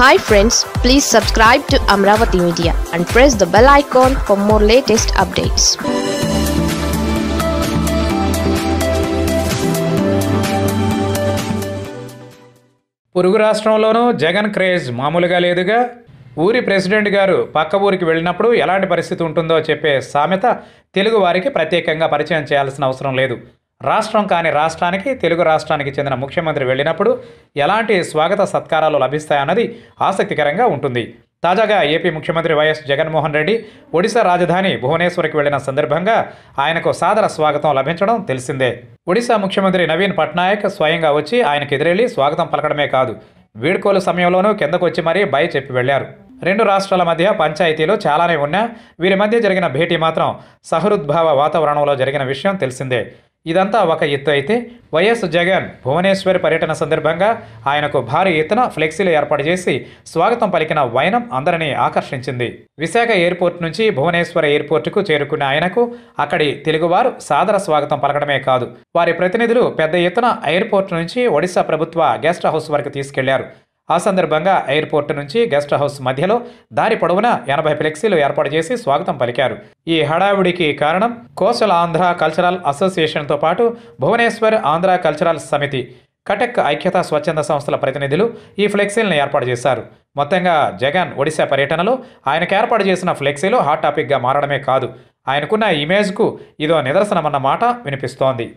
Hi friends, please subscribe to Amravati Media and press the bell icon for more latest updates. పొరుగు రాష్ట్రంలోనూ Jagan craze మామూలుగా లేదుగా. ఊరి president గారు పక్క ఊరికి వెళ్ళినప్పుడు ఎలాంటి పరిస్థితి ఉంటుందో చెప్పే సామెత తెలుగు వారికి ప్రత్యేకంగా పరిచయం చేయాల్సిన అవసరం లేదు. రాష్ట్రం కాని రాష్ట్రానికి తెలుగు రాష్ట్రానికి చెందిన ముఖ్యమంత్రి వెళ్ళినప్పుడు ఎలాంటి స్వాగత సత్కారాలు లభిస్తాయన్నది ఆసక్తికరంగా ఉంటుంది. తాజాగా ఏపీ ముఖ్యమంత్రి వైఎస్ జగన్మోహన్ రెడ్డి ఒడిశా రాజధాని భువనేశ్వర్కి వెళ్లిన సందర్భంగా ఆయనకు సాదర స్వాగతం లభించడం తెలిసిందే. ఒడిశా ముఖ్యమంత్రి నవీన్ పట్నాయక్ స్వయంగా వచ్చి ఆయనకు ఎదురెళ్లి స్వాగతం పలకడమే కాదు, వీడ్కోలు సమయంలోనూ కిందకొచ్చి మరీ బై చెప్పి వెళ్లారు. రెండు రాష్ట్రాల మధ్య పంచాయతీలు చాలానే ఉన్నా వీరి మధ్య జరిగిన భేటీ మాత్రం సహృద్భావ వాతావరణంలో జరిగిన విషయం తెలిసిందే. ఇదంతా ఒక ఎత్తు అయితే వైఎస్ జగన్ భువనేశ్వర్ పర్యటన సందర్భంగా ఆయనకు భారీ ఎత్తున ఫ్లెక్సీలు ఏర్పాటు చేసి స్వాగతం పలికిన వైనం అందరినీ ఆకర్షించింది. విశాఖ ఎయిర్పోర్ట్ నుంచి భువనేశ్వర్ ఎయిర్పోర్టుకు చేరుకున్న ఆయనకు అక్కడి తెలుగువారు సాదర స్వాగతం పలకడమే కాదు, వారి ప్రతినిధులు పెద్ద ఎత్తున ఎయిర్పోర్ట్ నుంచి ఒడిశా ప్రభుత్వ గెస్ట్ హౌస్ వరకు తీసుకెళ్లారు. ఆ సందర్భంగా ఎయిర్పోర్ట్ నుంచి గెస్ట్ హౌస్ మధ్యలో దారి పొడవునా 80 ఫ్లెక్సీలు ఏర్పాటు చేసి స్వాగతం పలికారు. ఈ హడావుడికి కారణం కోస్టల్ ఆంధ్ర కల్చరల్ అసోసియేషన్తో పాటు భువనేశ్వర్ ఆంధ్ర కల్చరల్ సమితి, కటక్ ఐక్యతా స్వచ్ఛంద సంస్థల ప్రతినిధులు ఈ ఫ్లెక్సీలను ఏర్పాటు చేశారు. మొత్తంగా జగన్ ఒడిశా పర్యటనలో ఆయనకు ఏర్పాటు చేసిన ఫ్లెక్సీలు హాట్ టాపిక్గా మారడమే కాదు, ఆయనకున్న ఇమేజ్కు ఇదో నిదర్శనమన్న మాట వినిపిస్తోంది.